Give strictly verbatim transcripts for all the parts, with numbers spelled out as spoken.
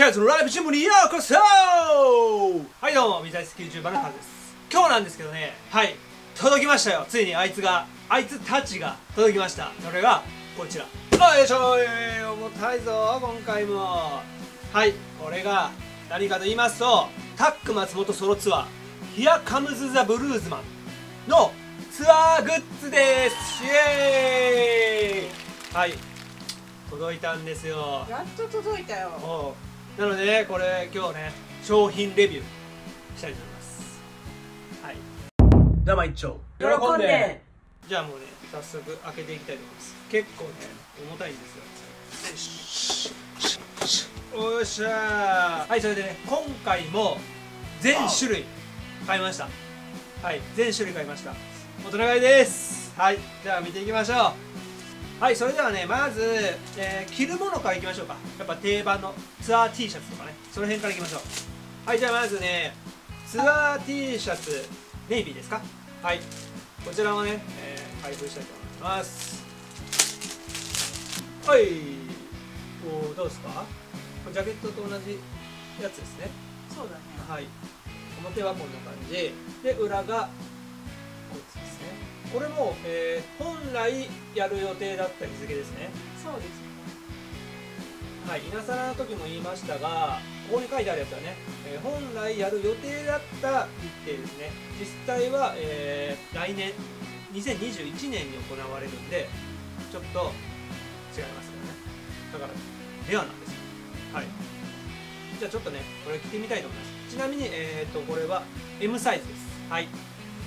キャッツのライブジムにようこそ。はいどうも、B'z大好き YouTuber のハルです。今日なんですけどね、はい届きましたよ。ついにあいつがあいつたちが届きました。それがこちら。よいしょー、重たいぞ今回も。はい、これが何かと言いますと、タック松本ソロツアー Here comes the blues man のツアーグッズです。イエーイ。はい、届いたんですよ。やっと届いたよ。おう、なので、ね、これ今日ね商品レビューしたいと思います。はい、生一丁喜んで。じゃあもうね早速開けていきたいと思います。結構ね重たいんですよ。おっしゃー。はい、それでね今回も全種類買いました。はい全種類買いました。大人買いです。はい、じゃあ見ていきましょう。はい、それではね、まず、えー、着るものからいきましょうか。やっぱ定番のツアー T シャツとかね、その辺からいきましょう。はい、じゃあまずね、ツアー T シャツ、ネイビーですか。はい、こちらもね、えー、開封したいと思います。はい、おー、どうですか。ジャケットと同じやつですね。そうだね。はい、表はこんな感じで、裏がこっちですね。これも、えー、本来やる予定だった日付ですね。そうですね。はい、稲さらの時も言いましたが、ここに書いてあるやつはね、えー、本来やる予定だった日程ですね。実際は、えー、来年にせんにじゅういちねんに行われるんで、ちょっと違いますよね。だからレアなんですよ。はい。じゃあちょっとね、これ着てみたいと思います。ちなみに、えーと、これは エム サイズです。はい。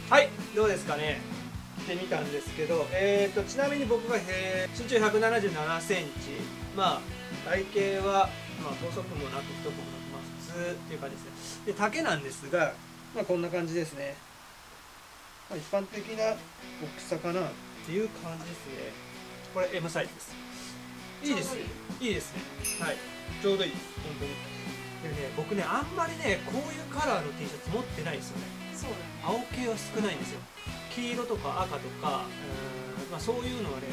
はい、どうですかね。着てみたんですけど、えーと、ちなみに僕がへ身長ひゃくななじゅうななセンチ、まあ体型は、まあ、細くもなく太くもなく、まあ、普通っていう感じですね。で丈なんですが、まあ、こんな感じですね。まあ、一般的な大きさかなっていう感じですね。これ エム サイズです。いいですね。いいですね。はい、ちょうどいいです本当に。でね、僕ねあんまりねこういうカラーの T シャツ持ってないですよね。そうだね。青系は少ないんですよ。黄色とか赤とか、うん、まあ、そういうのはね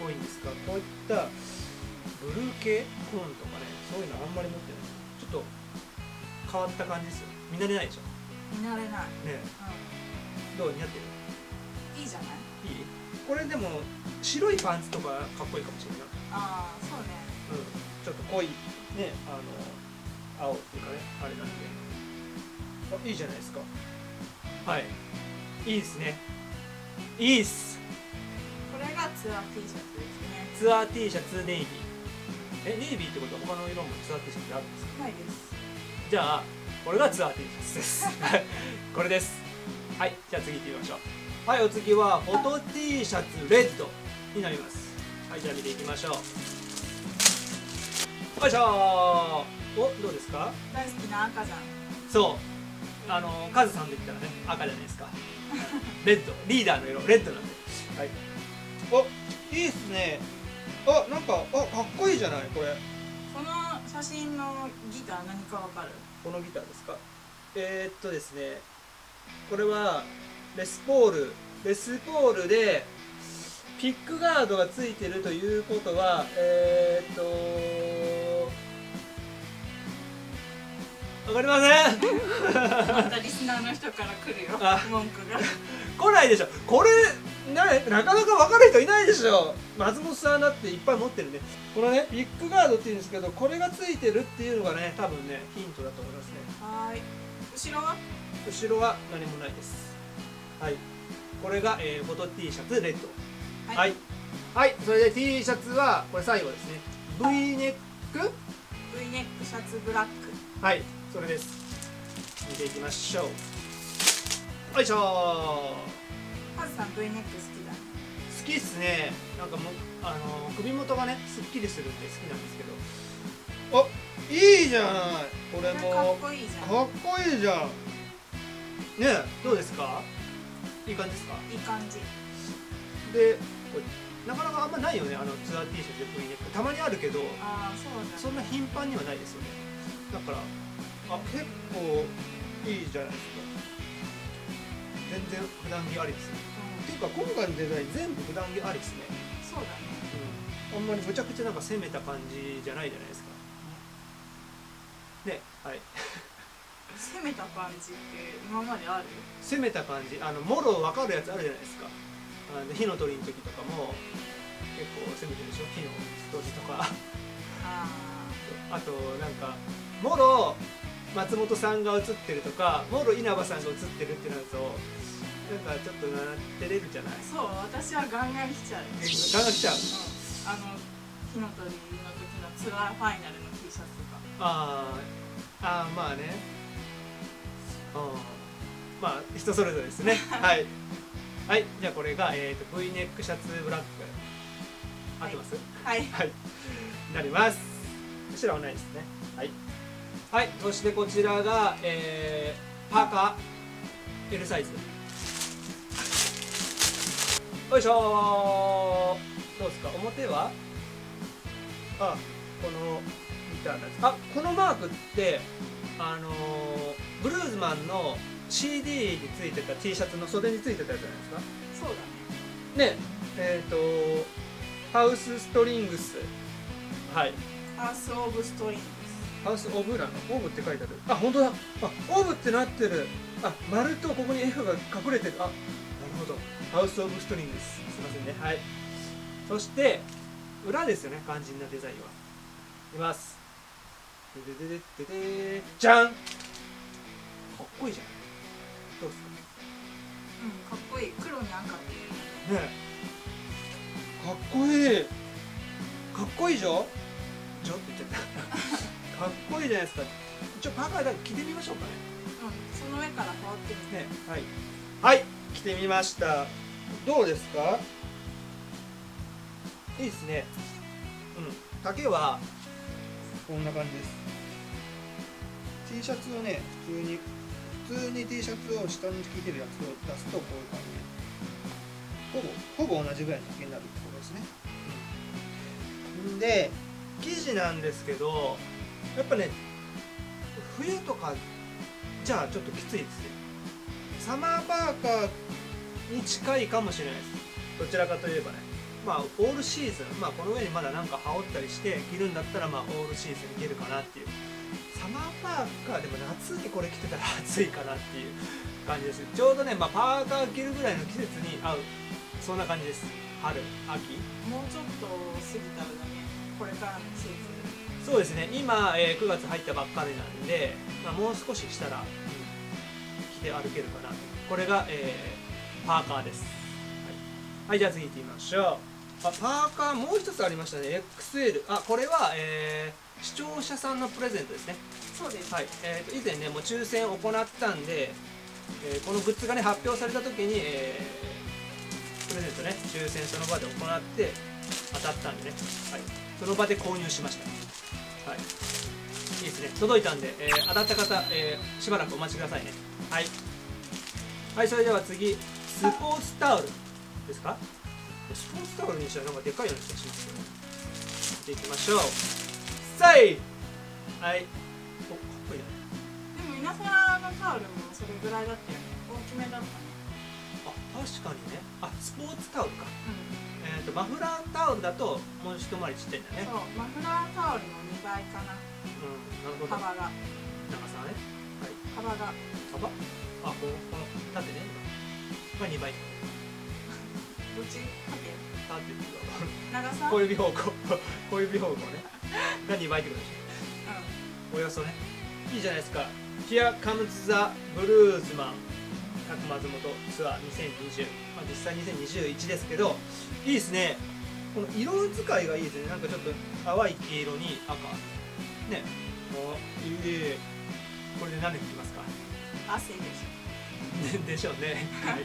多いんですが、こういったブルー系コーンとかね、そういうのあんまり持ってない。ちょっと変わった感じですよ。見慣れないでしょ。見慣れないね、うん、どう似合ってる。いいじゃない。いい。これでも白いパンツとかかっこいいかもしれない。ああそうね、うん、ちょっと濃いね、あの青っていうかね、あれなんで、あ、いいじゃないですか。はい、いいですね。いいっす。これがツアー T シャツですね。ツアー T シャツネイビー。え、ネイビーってことは他の色もツアー T シャツあるんですか。ないです。じゃあこれがツアー T シャツです。これです。はい、じゃあ次行ってみましょう。はい、お次はフォト T シャツレッドになります。はい、じゃあ見ていきましょう。よいしょー。お、どうですか。大好きな赤さん。そう。あのカズさんで言ったらね赤じゃないですか。レッドリーダーの色レッドなんで。はい、お、いいっすね。あ、なんか、あ、かっこいいじゃないこれ。この写真のギター何かわかる。このギターですか。えー、っとですね、これはレスポールレスポールでピックガードがついてるということは、えー、っとわかりません。またリスナーの人から来るよ文句が。来ないでしょこれな。なかなかわかる人いないでしょ。松本さんだっていっぱい持ってるね。このねビッグガードっていうんですけど、これがついてるっていうのがね多分ねヒントだと思いますね。はい。後ろは？後ろは何もないです。はい。これが、えー、フォト T シャツレッド。はい。はい、はい、それで T シャツはこれ最後ですね。V ネック ？V ネックシャツブラック。はい。それです。見ていきましょう。よいしょー。カズさん V ネック好きだ。好きっすね。なんかもあの首元がねすっきりするんで好きなんですけど。あ、いいじゃない。これもかっこいいじゃん。かっこいいじゃん。ねえ、どうですか。いい感じですか。いい感じ。で、なかなかあんまないよね。あのツアー T シャツで V ネック。たまにあるけど、あー、そうだね。そんな頻繁にはないですよね。だから。あ、結構いいじゃないですか。全然普段着ありですね。っていうか今回のデザイン全部普段着ありですね。そうだね、うん、あんまりむちゃくちゃなんか攻めた感じじゃないじゃないですか。ね、はい。攻めた感じって今まである？攻めた感じ、あのもろ分かるやつあるじゃないですか。あの火の鳥の時とかも結構攻めてるでしょ、火の鳥とか。ああとなんかもろ松本さんが映ってるとか、もろ稲葉さんが映ってるってなるとなんかちょっとな照れるじゃない。そう、私はガンガン来ちゃう。ガンガン来ちゃう、うん、あの火の鳥の時のツアーファイナルの T シャツとか。ああ、あー、まあね、うん、まあ人それぞれですね。はい、はい、じゃあこれが、えー、と V ネックシャツブラック、合ってます？はい、はい、なります。こちらはないですね。はい、はい、そしてこちらが、えー、パーカー L サイズ。よいしょー。どうですか、表は？あ、このみたいなやつ。あ、このマークってあのー。ブルーズマンの シーディー についてた T シャツの袖についてたやつじゃないですか。そうだね。ね、えっ、ー、とハウスストリングス、はい。ハウスオブストリングス。ハウスオブなの？オブって書いてある。あ、本当だ。あ、オブってなってる。あ、丸とここに F が隠れてる。あ、なるほど。ハウスオブストリングス。すみませんね。はい。そして裏ですよね。肝心なデザインは。います。でででででで。じゃん。かっこいいじゃん。どうですか？うん、かっこいい。黒に赤っていう。ねえ。かっこいい。かっこいいじゃん。じゃって言っちゃった。かっこいいじゃないですか。ちょっとパーカーだけ着てみましょうかね。うん、その上から変わってみて。ね、はい。はい、着てみました。どうですか？いいですね。うん、丈はこんな感じです。T シャツをね、普通に。普通に T シャツを下に着いてるやつを出すとこういう感じでほぼほぼ同じぐらいの丈になるってことですね、うん、で生地なんですけどやっぱね冬とかじゃあちょっときついですね。サマーパーカーに近いかもしれないです。どちらかといえばね、まあオールシーズン、まあ、この上にまだなんか羽織ったりして着るんだったらまあオールシーズン着るかなっていう。サマーパーカーでも夏にこれ着てたら暑いかなっていう感じです。ちょうどね、まあ、パーカー着るぐらいの季節に合う、そんな感じです。春、秋、もうちょっと過ぎたらだね、これからの季節。そうですね、今、えー、くがつ入ったばっかりなんで、まあ、もう少ししたら、うん、着て歩けるかな。これが、えー、パーカーです。はい、はい、じゃあ次行ってみましょう。あ、パーカーもう一つありましたね。 エックスエル。 あ、これは、えー、視聴者さんのプレゼントですね。そうです、はい。えー、と以前ねもう抽選を行ったんで、えー、このグッズがね発表された時に、えー、プレゼントね抽選その場で行って当たったんでね、はい、その場で購入しました。はい、いいですね。届いたんで、えー、当たった方、えー、しばらくお待ちくださいね。はい、はい、それでは次スポーツタオルですか。スポーツタオルにしたらなんかでかいような気がしますよね。やっていきましょう。さい。はい。お、かっこいいね。でも稲沢のタオルもそれぐらいだったよね。大きめだったね。あ、確かにね。あ、スポーツタオルか。うん、えっとマフラータオルだともう一回りちっちゃいんだね。そう、マフラータオルのにばいかな。うん、なるほど。幅が。長さね。はい。幅が。幅？あ、このこの縦ね。まあにばい。どっち？長さ？小指方向、小指方向ね。がにばいってことでしょ。うん、およそね。いいじゃないですか。Here comes the blues man。各松本ツアーにせんにじゅう。まあ実際にせんにじゅういちですけど、いいですね。この色使いがいいですね。なんかちょっと淡い黄色に赤。ね。あ、いいね。これで何で着ますか？汗でしょ。でしょうね。はい。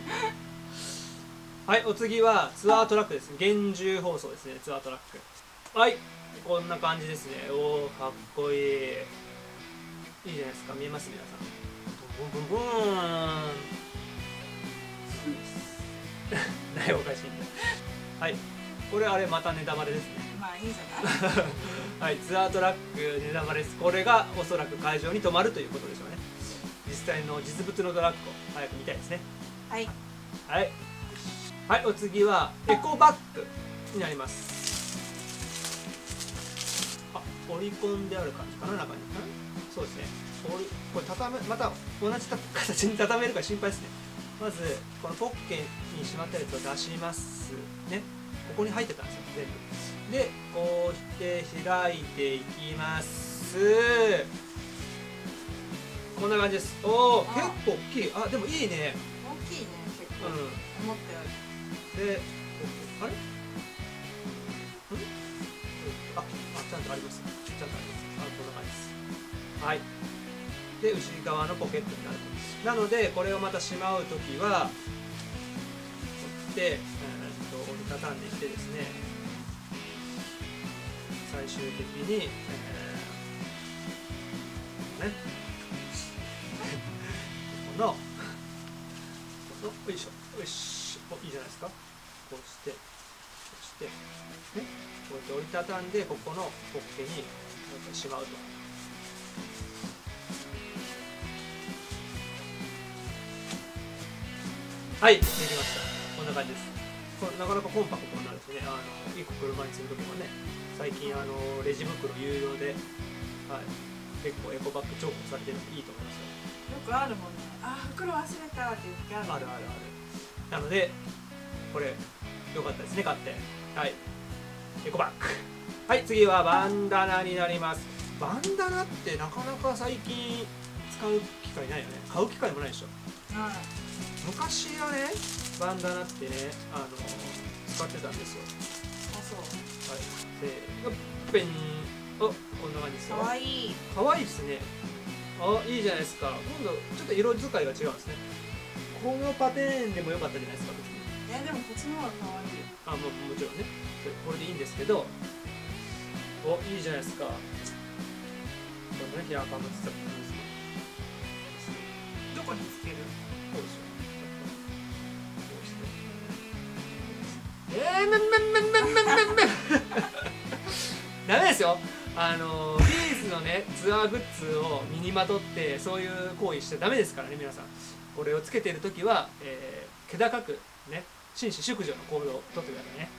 はい、お次はツアートラックです。厳重放送ですね、ツアートラック。はい、こんな感じですね。おー、かっこいい。いいじゃないですか、見えます皆さん。ボンボンボーン。何おかしいんだ。はい、これあれまたネタバレですね。まあいいんじゃない。はい、ツアートラックネタバレです。これがおそらく会場に泊まるということでしょうね。実際の実物のトラックを早く見たいですね。はい。はい。はい、お次はエコバッグになります。あ、オリコンである感じかな、中に。そうです畳め、また同じ形に畳めるか心配ですね。まずこのポッケにしまったやつを出しますね。ここに入ってたんですよ全部。でこうして開いていきます。こんな感じです。おお結構大きい。あでもいいね。大きいね結構、うん、思ったより。であれん、ああちゃんとあります、ちゃんとあります。あこんな感じです。はい。で後ろ側のポケットになると。なのでこれをまたしまうときは折って、うん、と折りたたんできてですね、最終的に、えー、ねこのよいしょよしょ、いいじゃないですか。こうしてこうして、ね、こうやって折りたたんでここのポッケにしまうと。はいできました。こんな感じです。こなかなかコンパクトなんですね。あの一個車に積むときもね、最近あのレジ袋有料で、はい、結構エコバッグ重宝されてるのでいいと思いますよ。よくあるもんね。あ袋忘れたっていう時ある。あるあるある。なのでこれ良かったですね買って。はいエコバッグ。はい、次はバンダナになります。バンダナってなかなか最近使う機会ないよね。買う機会もないでしょ、はい、昔はねバンダナってね、あのー、使ってたんですよ。あそう、はい、せーのおこんな感じですよ。かわいいかわいいですね。あいいじゃないですか。今度ちょっと色使いが違うんですね。このパテーンでも良かったじゃないですか。いやでもこっちの方がかわいい。あ、もうもちろんねこれでいいんですけど、お、いいじゃないですか。これね、ヒアカムツタブルです。どこにつける？こうでしょ。こうして。ええ、めんめんめんめんめんめん。ダメですよ。あのB'zのねツアーグッズを身にまとってそういう行為しちゃダメですからね皆さん。これをつけているときは、えー、気高くね、紳士淑女の行動をとってくださいね。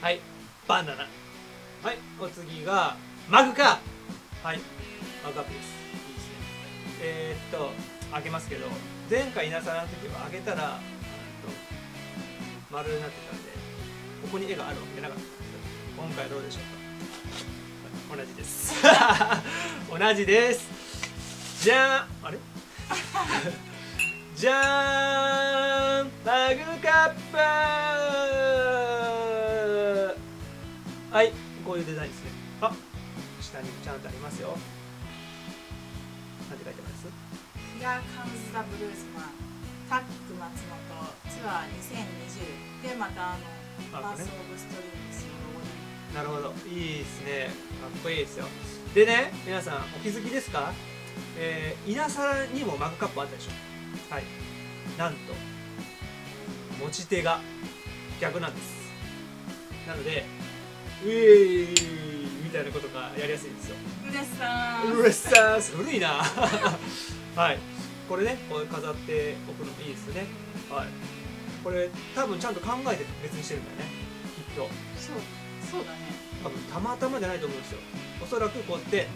はい、バンダナ。はい、お次がマグカー。はい、マグカップです。いいですね。えー、っと開けますけど、前回いなさらの時は開けたら、うん、丸になってたんでここに絵があるわけなかったんですけど、今回どうでしょうか。同じです。同じです。じゃーん、あれ？じゃーん、マグカップ。はい。こういうデザインですね。あ、下にちゃんとありますよ。なんて書いてます？ Here comes the blues man タック松本ツアーにせんにじゅうで、またあのバースオブストリームスのロゴに。なるほど、いいですね。かっこいいですよ。でね、皆さんお気づきですか？えー、稲皿にもマグカップあったでしょ。はい、なんと持ち手が逆なんです。なのでウェイみたいなことがやりやすいんですよ。うれっさーんうれっさーんす古いな。はいこれねこう飾っておくのもいいですよね。はいこれ多分ちゃんと考えて別にしてるんだよねきっと。そうそうだね。多分たまたまじゃないと思うんですよ。おそらくこうやって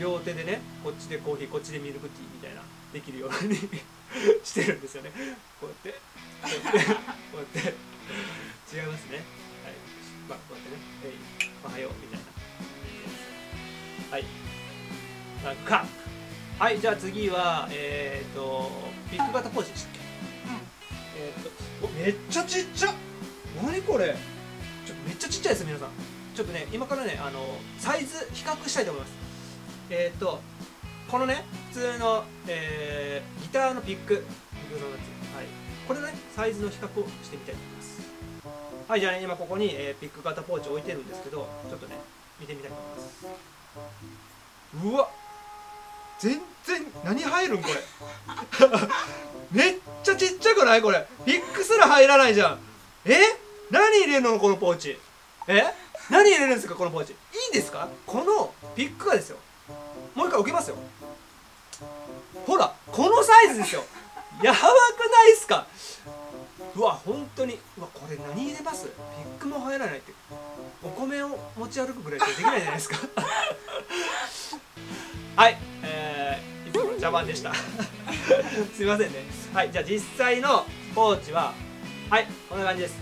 両手でねこっちでコーヒーこっちでミルクティーみたいなできるようにしてるんですよね。こうやってこうやってこうやって違いますね。まあこうやってね、えい、おはようみたいな。はい。なんか。はい、じゃあ次は、えっ、ー、と、ビッグ型ポーチでしたっけ。うん、えっと、お、めっちゃちっちゃ。なにこれ。ちょ、めっちゃちっちゃいです、皆さん。ちょっとね、今からね、あの、サイズ比較したいと思います。えっ、ー、と、このね、普通の、えー、ギターのピック。ビッグのやつ。はい。これのね、サイズの比較をしてみたいと思います。はい、じゃあね、今ここに、えー、ピック型ポーチ置いてるんですけど、ちょっとね見てみたいと思います。うわ全然何入るんこれ。めっちゃちっちゃくないこれ。ピックすら入らないじゃん。え何入れるのこのポーチ。え何入れるんですかこのポーチ。いいですかこのピックがですよ。もう一回置きますよ。ほらこのサイズですよ。やばくないっすか。うわ本当に。うわこれ何入れます。ピックも入らないってお米を持ち歩くぐらいしかできないじゃないですか。はい、えー、いつものチ茶番でしたすいませんね。はい、じゃあ実際のポーチははいこんな感じです。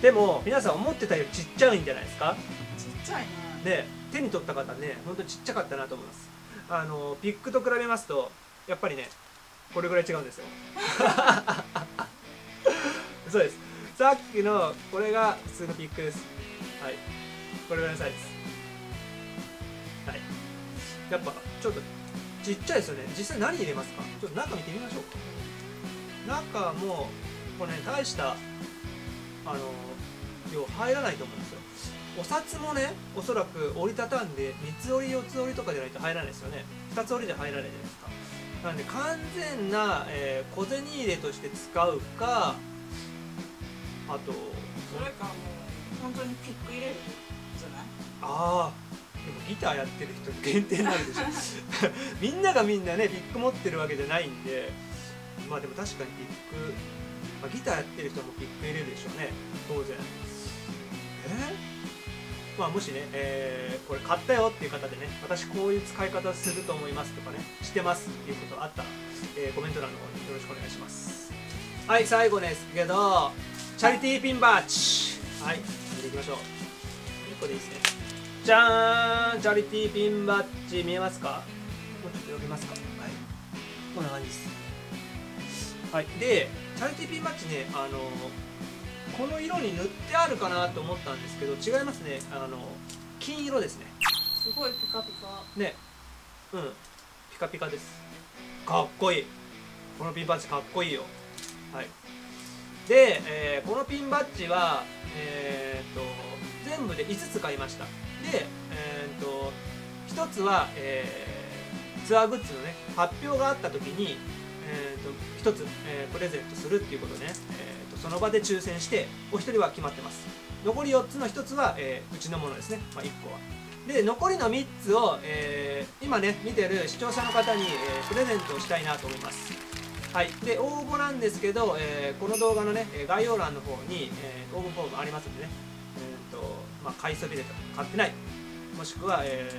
でも皆さん思ってたよりちっちゃいんじゃないですか。ちっちゃいね。で手に取った方ね、ほんとちっちゃかったなと思います。あのピックと比べますとやっぱりねこれぐらい違うんですよそうです、さっきのこれが普通のピックです。はい、これぐらいのサイズです。はい、やっぱちょっとちっちゃいですよね。実際何入れますか、ちょっと中見てみましょうか。中もこれね大したあの量入らないと思うんですよ。お札もねおそらく折りたたんで三つ折り四つ折りとかじゃないと入らないですよね。二つ折りじゃ入らないじゃないですか。なので完全な、えー、小銭入れとして使うか、あとそれかもう本当にピック入れるじゃない。ああ、でもギターやってる人限定なんでしょみんながみんなねピック持ってるわけじゃないんで、まあでも確かにピック、まあ、ギターやってる人もピック入れるでしょうね当然。えー、まあもしね、えー、これ買ったよっていう方でね、私こういう使い方すると思いますとかね、してますっていうことあったら、えー、コメント欄の方によろしくお願いします。はい、最後ですけどチャリティーピンバッジ、はい見ていきましょう。いっこでいいですね。じゃーん、チャリティーピンバッジ見えますか。もうちょっと呼びますか。はい、こんな感じです。はい、でチャリティーピンバッジね、あのこの色に塗ってあるかなと思ったんですけど違いますね。あの金色ですね。すごいピカピカね。うん、ピカピカです。かっこいい、このピンバッジかっこいいよ。はい、で、えー、このピンバッジはえー、っと全部でいつつ買いました。で、えー、っとひとつは、えー、ツアーグッズのね発表があった時に、えー、っとひとつ、えー、プレゼントするっていうことでね、えー、っとその場で抽選してお一人は決まってます。残りよっつのひとつは、えー、うちのものですね、まあ、いっこは。で残りのみっつを、えー、今ね見てる視聴者の方に、えー、プレゼントをしたいなと思います。はい、で応募なんですけど、えー、この動画のね概要欄の方に、えー、応募フォームありますんでね、えー、っとまあ買いそびれた買ってない、もしくは、え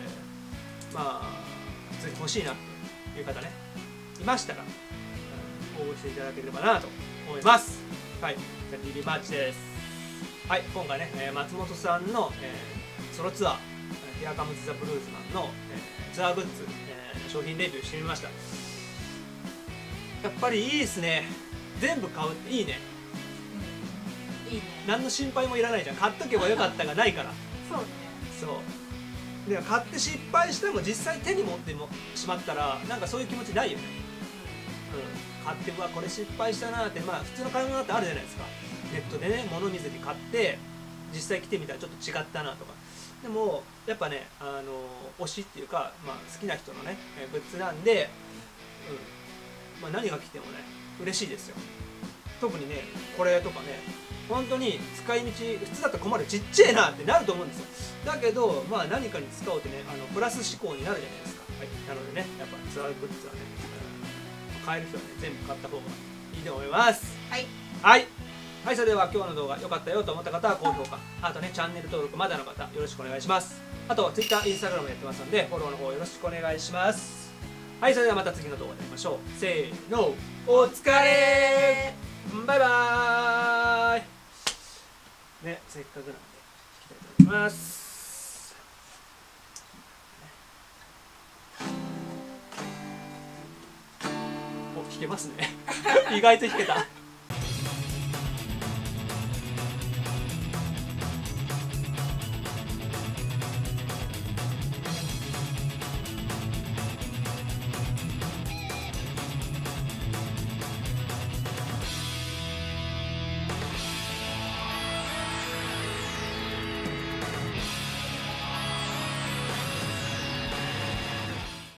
ー、まあぜひ欲しいなという方ねいましたら応募していただければなと思います。はい、チャリティーピンバッジです。はい、今回ね松本さんの、えー、ソロツアー「Here comes the blues man」の、えー、ツアーグッズ、えー、商品レビューしてみました。やっぱりいいですね。全部買うっていいね。いいね。何の心配もいらないじゃん。買っとけばよかったがないから。そうね。そう。で買って失敗しても実際手に持ってもしまったらなんかそういう気持ちないよね。うん。買ってうわこれ失敗したなーって、まあ普通の買い物ってあるじゃないですか。ネットでね物見ずに買って実際来てみたらちょっと違ったなとか。でもやっぱねあの推しっていうかまあ好きな人のねグッズなんで。うん。まあ何が来てもね嬉しいですよ。特にねこれとかね本当に使い道普通だったら困る、ちっちゃいなってなると思うんですよ。だけどまあ何かに使おうってねあのプラス思考になるじゃないですか。はい、なのでねやっぱツアーグッズはね買える人はね全部買った方がいいと思います。はい、はいはい、それでは今日の動画良かったよと思った方は高評価、あとねチャンネル登録まだの方よろしくお願いします。あと Twitter、Instagram やってますのでフォローの方よろしくお願いします。はい、それではまた次の動画で会いましょう。せーの、お疲れー、バイバーイね、せっかくなんで弾きたいと思います。お、弾けますね意外と弾けた